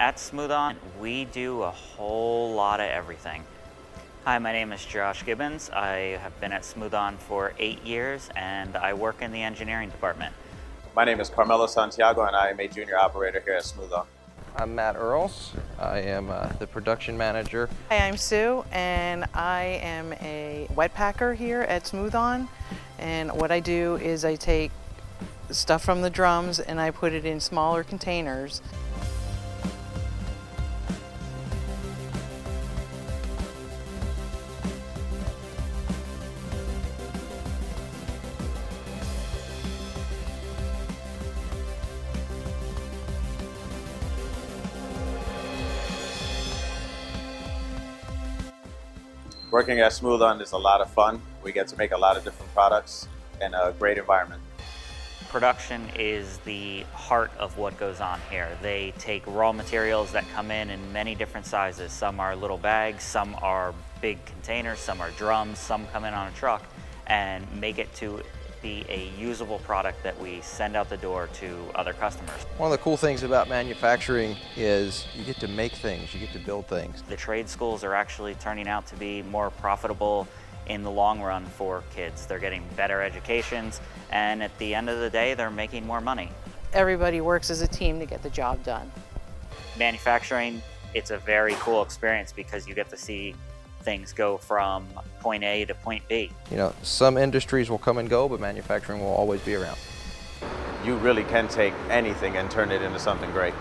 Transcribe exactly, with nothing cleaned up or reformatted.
At Smooth-On, we do a whole lot of everything. Hi, my name is Josh Gibbons. I have been at Smooth-On for eight years and I work in the engineering department. My name is Carmelo Santiago and I am a junior operator here at Smooth-On. I'm Matt Earls. I am uh, the production manager. Hi, I'm Sue and I am a wet packer here at Smooth-On, and what I do is I take stuff from the drums and I put it in smaller containers. Working at Smooth-On is a lot of fun. We get to make a lot of different products in a great environment. Production is the heart of what goes on here. They take raw materials that come in in many different sizes. Some are little bags, some are big containers, some are drums, some come in on a truck and make it to be a usable product that we send out the door to other customers. One of the cool things about manufacturing is you get to make things, you get to build things. The trade schools are actually turning out to be more profitable in the long run for kids. They're getting better educations, and at the end of the day, they're making more money. Everybody works as a team to get the job done. Manufacturing, it's a very cool experience because you get to see things go from point A to point B. You know, some industries will come and go, but manufacturing will always be around. You really can take anything and turn it into something great.